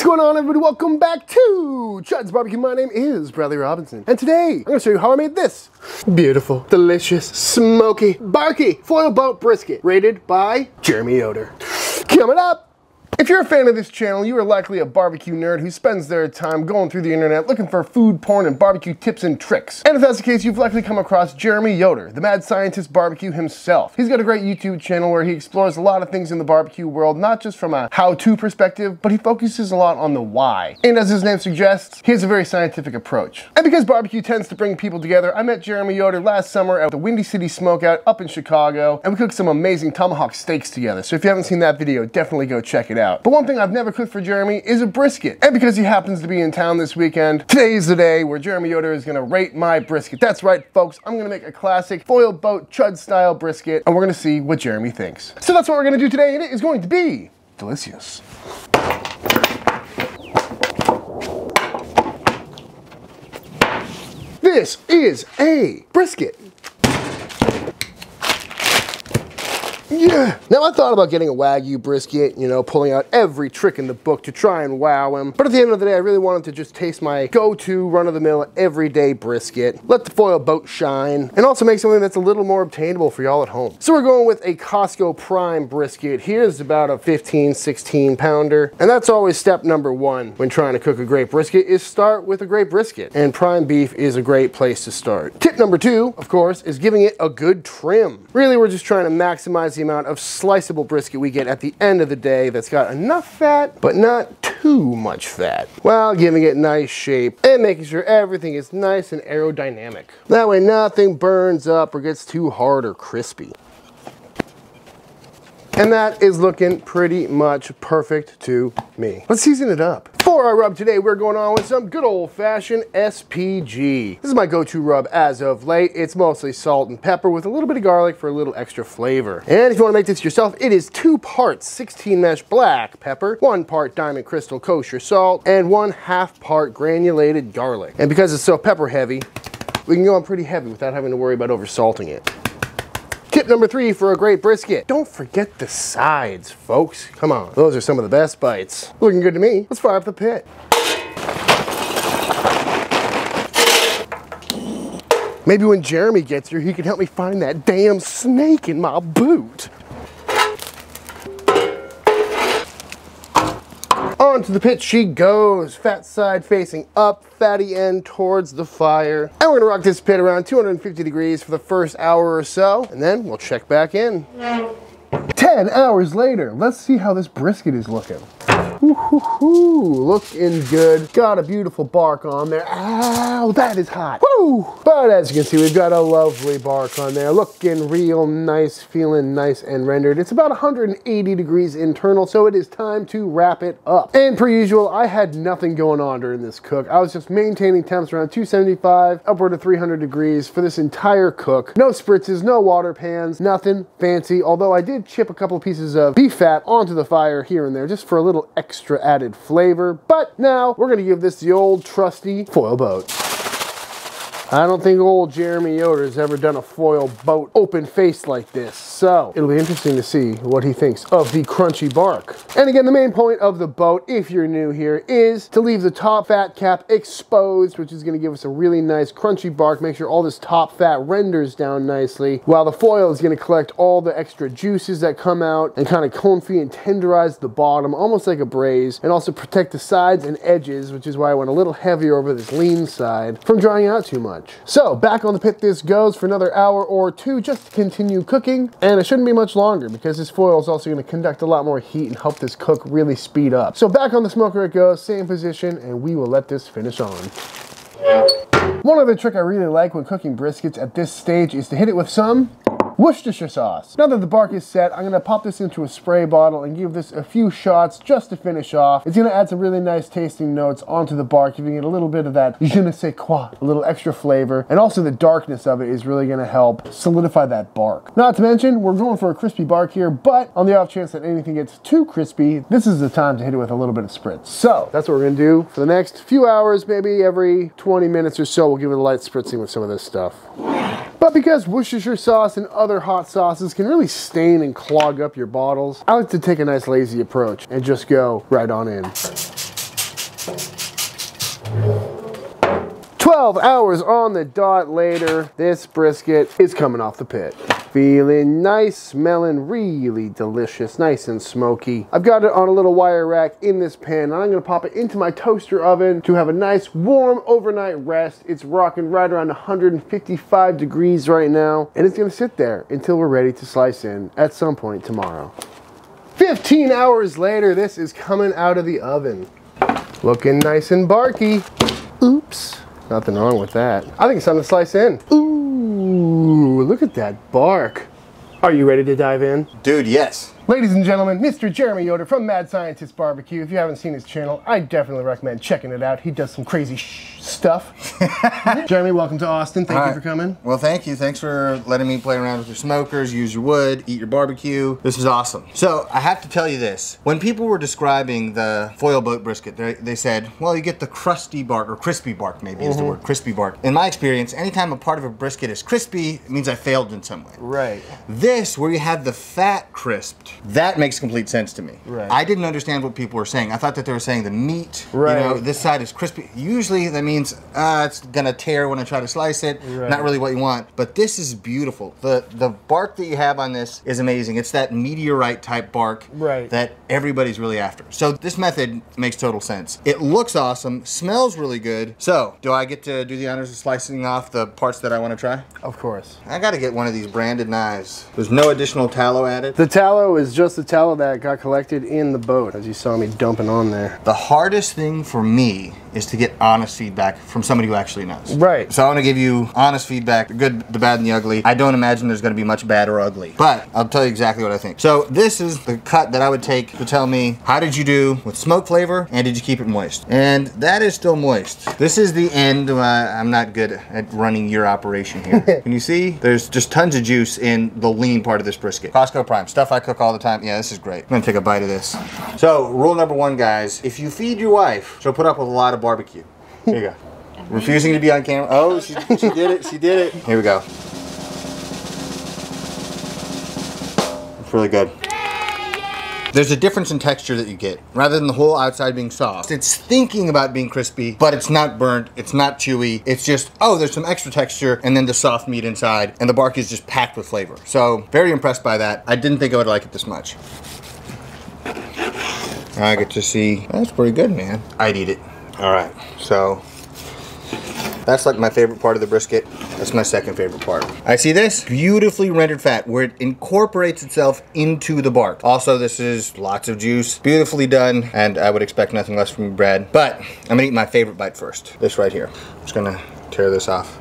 What's going on, everybody? Welcome back to Chud's BBQ. My name is Bradley Robinson, and today I'm gonna show you how I made this beautiful, delicious, smoky, barky foil boat brisket, rated by Jeremy Yoder. Coming up. If you're a fan of this channel, you are likely a barbecue nerd who spends their time going through the internet looking for food, porn, and barbecue tips and tricks. And if that's the case, you've likely come across Jeremy Yoder, the Mad Scientist Barbecue himself. He's got a great YouTube channel where he explores a lot of things in the barbecue world, not just from a how-to perspective, but he focuses a lot on the why. And as his name suggests, he has a very scientific approach. And because barbecue tends to bring people together, I met Jeremy Yoder last summer at the Windy City Smokeout up in Chicago, and we cooked some amazing tomahawk steaks together. So if you haven't seen that video, definitely go check it out. But one thing I've never cooked for Jeremy is a brisket. And because he happens to be in town this weekend, today is the day where Jeremy Yoder is gonna rate my brisket. That's right, folks. I'm gonna make a classic foil boat chud style brisket, and we're gonna see what Jeremy thinks. So that's what we're gonna do today, and it is going to be delicious. This is a brisket. Yeah. Now, I thought about getting a Wagyu brisket, you know, pulling out every trick in the book to try and wow him. But at the end of the day, I really wanted to just taste my go-to run-of-the-mill everyday brisket, let the foil boat shine, and also make something that's a little more obtainable for y'all at home. So we're going with a Costco prime brisket. Here's about a 15, 16 pounder. And that's always step number one when trying to cook a great brisket is start with a great brisket. And prime beef is a great place to start. Tip number two, of course, is giving it a good trim. Really, we're just trying to maximize the amount of sliceable brisket we get at the end of the day that's got enough fat, but not too much fat, while giving it nice shape and making sure everything is nice and aerodynamic. That way nothing burns up or gets too hard or crispy. And that is looking pretty much perfect to me. Let's season it up. For our rub today, we're going on with some good old-fashioned SPG. This is my go-to rub as of late. It's mostly salt and pepper with a little bit of garlic for a little extra flavor. And if you want to make this yourself, it is 2 parts 16 mesh black pepper, 1 part diamond crystal kosher salt, and 1/2 part granulated garlic. And because it's so pepper heavy, we can go on pretty heavy without having to worry about oversalting it. Tip number three for a great brisket. Don't forget the sides, folks. Come on, those are some of the best bites. Looking good to me. Let's fire up the pit. Maybe when Jeremy gets here, he can help me find that damn snake in my boot. Onto the pit she goes, fat side facing up, fatty end towards the fire. And we're gonna rock this pit around 250 degrees for the first hour or so, and then we'll check back in. 10 hours later, let's see how this brisket is looking. Ooh, looking good. Got a beautiful bark on there. Ow, that is hot. Woo! But as you can see, we've got a lovely bark on there. Looking real nice, feeling nice and rendered. It's about 180 degrees internal, so it is time to wrap it up. And per usual, I had nothing going on during this cook. I was just maintaining temps around 275, upward of 300 degrees for this entire cook. No spritzes, no water pans, nothing fancy. Although I did chip a couple pieces of beef fat onto the fire here and there just for a little extra added flavor. But now we're gonna give this the old trusty foil boat. I don't think old Jeremy Yoder has ever done a foil boat open face like this, so it'll be interesting to see what he thinks of the crunchy bark. And again, the main point of the boat, if you're new here, is to leave the top fat cap exposed, which is gonna give us a really nice crunchy bark, make sure all this top fat renders down nicely, while the foil is gonna collect all the extra juices that come out and kind of comfy and tenderize the bottom, almost like a braise, and also protect the sides and edges, which is why I went a little heavier over this lean side, from drying out too much. So back on the pit this goes for another hour or two just to continue cooking, and it shouldn't be much longer because this foil is also going to conduct a lot more heat and help this cook really speed up. So back on the smoker it goes, same position, and we will let this finish on. One other trick I really like when cooking briskets at this stage is to hit it with some Worcestershire sauce. Now that the bark is set, I'm gonna pop this into a spray bottle and give this a few shots just to finish off. It's gonna add some really nice tasting notes onto the bark, giving it a little bit of that je ne sais quoi, a little extra flavor, and also the darkness of it is really gonna help solidify that bark. Not to mention, we're going for a crispy bark here, but on the off chance that anything gets too crispy, this is the time to hit it with a little bit of spritz. So that's what we're gonna do for the next few hours, maybe every 20 minutes or so, we'll give it a light spritzing with some of this stuff. But because Worcestershire sauce and other hot sauces can really stain and clog up your bottles, I like to take a nice lazy approach and just go right on in. 12 hours on the dot later, this brisket is coming off the pit. Feeling nice, smelling really delicious, nice and smoky. I've got it on a little wire rack in this pan, and I'm gonna pop it into my toaster oven to have a nice warm overnight rest. It's rocking right around 155 degrees right now, and it's gonna sit there until we're ready to slice in at some point tomorrow. 15 hours later, this is coming out of the oven. Looking nice and barky. Oops, nothing wrong with that. I think it's time to slice in. Ooh. Ooh, look at that bark. Are you ready to dive in? Dude, yes. Ladies and gentlemen, Mr. Jeremy Yoder from Mad Scientist Barbecue. If you haven't seen his channel, I definitely recommend checking it out. He does some crazy stuff. Jeremy, welcome to Austin. Thank you for coming. Well, thank you. Thanks for letting me play around with your smokers, use your wood, eat your barbecue. This is awesome. So I have to tell you this. When people were describing the foil boat brisket, they said, well, you get the crusty bark, or crispy bark maybe is the word, crispy bark. In my experience, anytime a part of a brisket is crispy, it means I failed in some way. Right. This, where you have the fat crisped, that makes complete sense to me. Right. I didn't understand what people were saying. I thought that they were saying the meat, you know, this side is crispy. Usually that means it's gonna tear when I try to slice it. Right. Not really what you want, but this is beautiful. The bark that you have on this is amazing. It's that meteorite type bark that everybody's really after. So this method makes total sense. It looks awesome, smells really good. So do I get to do the honors of slicing off the parts that I wanna try? Of course. I gotta get one of these branded knives. There's no additional tallow added. The tallow is just the tallow that got collected in the boat, as you saw me dumping on there. The hardest thing for me is to get honest feedback from somebody who actually knows. Right. So I want to give you honest feedback, the good, the bad, and the ugly. I don't imagine there's going to be much bad or ugly, but I'll tell you exactly what I think. So this is the cut that I would take to tell me, how did you do with smoke flavor, and did you keep it moist? And that is still moist. This is the end. I'm not good at running your operation here. Can you see? There's just tons of juice in the lean part of this brisket. Costco Prime, stuff I cook all the time. Yeah, this is great. I'm gonna take a bite of this. So rule number one, guys, if you feed your wife, she'll put up with a lot of barbecue. Here you go. Refusing to be on camera. Oh, she did it, she did it. Here we go. It's really good. There's a difference in texture that you get. Rather than the whole outside being soft, it's thinking about being crispy, but it's not burnt, it's not chewy. It's just, oh, there's some extra texture, and then the soft meat inside, and the bark is just packed with flavor. So, very impressed by that. I didn't think I would like it this much. I get to see, that's pretty good, man. I'd eat it. All right, so that's like my favorite part of the brisket. That's my second favorite part. I see this beautifully rendered fat where it incorporates itself into the bark. Also, this is lots of juice, beautifully done, and I would expect nothing less from Brad. But I'm gonna eat my favorite bite first. This right here. I'm just gonna tear this off.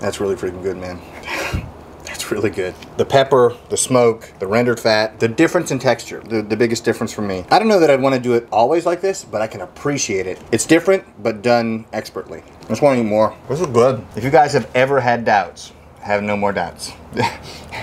That's really freaking good, man. Really good. The pepper, the smoke, the rendered fat, the difference in texture, the biggest difference for me. I don't know that I'd want to do it always like this, but I can appreciate it. It's different, but done expertly. I just want to eat more. This is good. If you guys have ever had doubts, have no more doubts.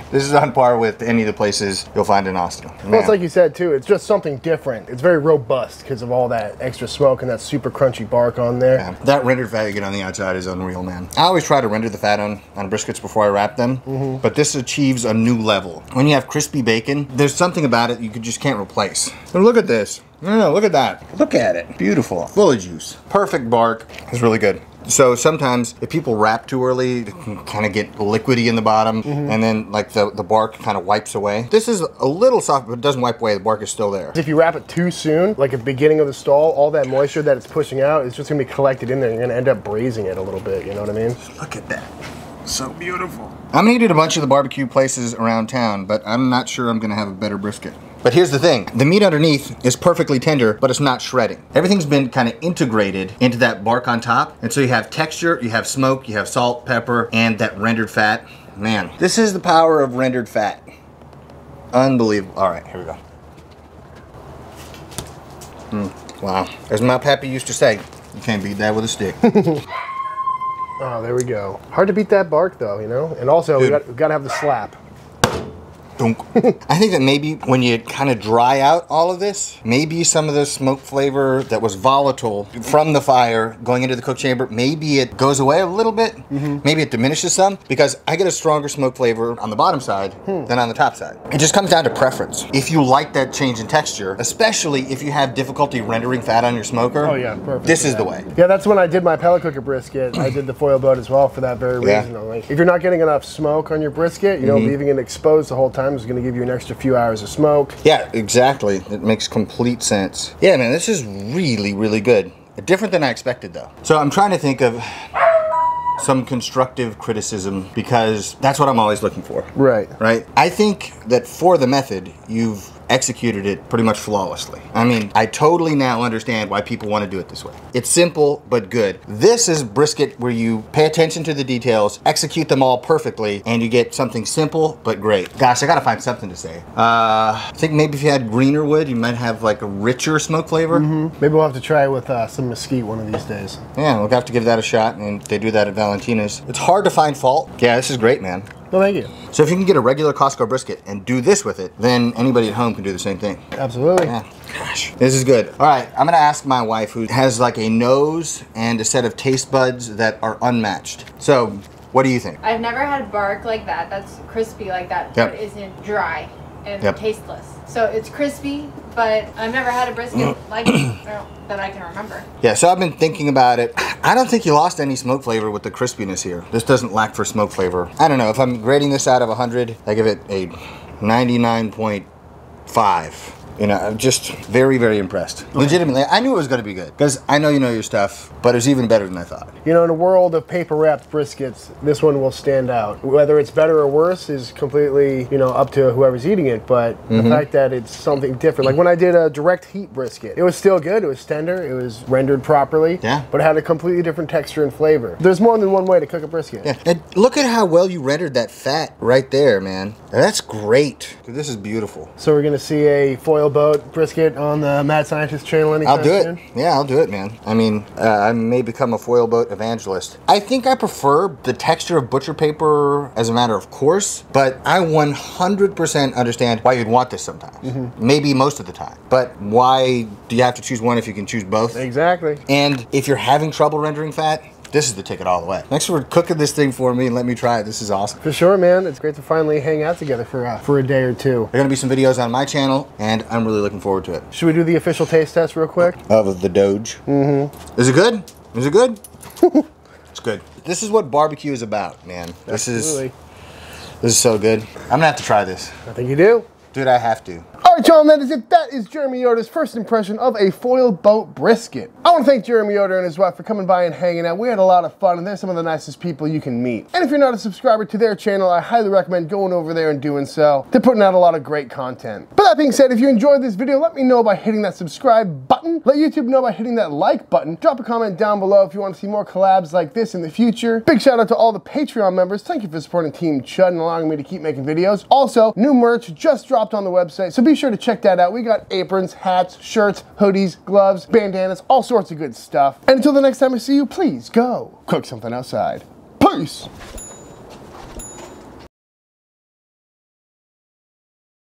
This is on par with any of the places you'll find in Austin. Man. Well, it's like you said too, it's just something different. It's very robust because of all that extra smoke and that super crunchy bark on there. Yeah. That rendered fat you get on the outside is unreal, man. I always try to render the fat on briskets before I wrap them, but this achieves a new level. When you have crispy bacon, there's something about it you just can't replace. But look at this. No, look at that. Look at it. Beautiful. Full of juice. Perfect bark. It's really good. So sometimes if people wrap too early, they can kind of get liquidy in the bottom and then like the bark kind of wipes away. This is a little soft, but it doesn't wipe away. The bark is still there. If you wrap it too soon, like at the beginning of the stall, all that moisture that it's pushing out is just going to be collected in there. You're going to end up braising it a little bit. You know what I mean? Look at that. So beautiful. I'm gonna eat at a bunch of the barbecue places around town, but I'm not sure I'm gonna have a better brisket. But here's the thing, the meat underneath is perfectly tender, but it's not shredding. Everything's been kind of integrated into that bark on top, and so you have texture, you have smoke, you have salt, pepper, and that rendered fat. Man, this is the power of rendered fat. Unbelievable. All right, here we go. Wow. As my pappy used to say, you can't beat that with a stick. Oh, there we go. Hard to beat that bark though, you know? And also, we gotta have the slap. Dunk. I think that maybe when you kind of dry out all of this, maybe some of the smoke flavor that was volatile from the fire going into the cook chamber, maybe it goes away a little bit. Mm-hmm. Maybe it diminishes some, because I get a stronger smoke flavor on the bottom side than on the top side. It just comes down to preference. If you like that change in texture, especially if you have difficulty rendering fat on your smoker, oh yeah, perfect. This is the way. Yeah, that's when I did my pellet cooker brisket. I did the foil boat as well for that very reason. Like, if you're not getting enough smoke on your brisket, you know, leaving it exposed the whole time is going to give you an extra few hours of smoke. Yeah, exactly. It makes complete sense. Yeah, man, this is really, really good. Different than I expected, though. So I'm trying to think of some constructive criticism, because that's what I'm always looking for. Right. Right? I think that for the method, you've executed it pretty much flawlessly. I mean, I totally now understand why people want to do it this way. It's simple, but good. This is brisket where you pay attention to the details, execute them all perfectly, and you get something simple, but great. Gosh, I gotta find something to say. I think maybe if you had greener wood, you might have like a richer smoke flavor. Maybe we'll have to try with some mesquite one of these days. Yeah, we'll have to give that a shot, and they do that at Valentina's. It's hard to find fault. Yeah, this is great, man. Well, thank you. So if you can get a regular Costco brisket and do this with it, then anybody at home can do the same thing. Absolutely. Yeah. Gosh, this is good. All right, I'm gonna ask my wife, who has like a nose and a set of taste buds that are unmatched. So what do you think? I've never had bark like that. That's crispy like that, but isn't dry and tasteless. So it's crispy, but I've never had a brisket like it that I can remember. Yeah, so I've been thinking about it. I don't think you lost any smoke flavor with the crispiness here. This doesn't lack for smoke flavor. I don't know, if I'm grading this out of 100, I give it a 99.5. You know, I'm just very, very impressed. Legitimately, I knew it was going to be good, because I know you know your stuff, but it was even better than I thought. You know, in a world of paper-wrapped briskets, this one will stand out. Whether it's better or worse is completely, you know, up to whoever's eating it, but the fact that it's something different. Like when I did a direct heat brisket, it was still good, it was tender, it was rendered properly, but it had a completely different texture and flavor. There's more than one way to cook a brisket. Yeah, and look at how well you rendered that fat right there, man. That's great. This is beautiful. So we're going to see a foil boat brisket on the Mad Scientist channel anytime soon? Yeah, I'll do it, man. I mean, I may become a foil boat evangelist. I think I prefer the texture of butcher paper as a matter of course, but I 100% understand why you'd want this sometimes. Maybe most of the time. But why do you have to choose one if you can choose both? Exactly. And if you're having trouble rendering fat, this is the ticket all the way. Thanks for cooking this thing for me and let me try it. This is awesome. For sure, man. It's great to finally hang out together for a day or two. There are gonna be some videos on my channel, and I'm really looking forward to it. Should we do the official taste test real quick? Of the Doge. Is it good? Is it good? It's good. This is what barbecue is about, man. Absolutely. This is so good. I'm gonna have to try this. I think you do. Dude, I have to. All right, y'all, that is it. That is Jeremy Yoder's first impression of a foil boat brisket. I want to thank Jeremy Yoder and his wife for coming by and hanging out. We had a lot of fun, and they're some of the nicest people you can meet. And if you're not a subscriber to their channel, I highly recommend going over there and doing so. They're putting out a lot of great content. But that being said, if you enjoyed this video, let me know by hitting that subscribe button. Let YouTube know by hitting that like button. Drop a comment down below if you want to see more collabs like this in the future. Big shout out to all the Patreon members. Thank you for supporting Team Chud and allowing me to keep making videos. Also, new merch just dropped on the website, so be sure to check that out. We got aprons, hats, shirts, hoodies, gloves, bandanas, all sorts of good stuff. And until the next time I see you, please go cook something outside. Peace!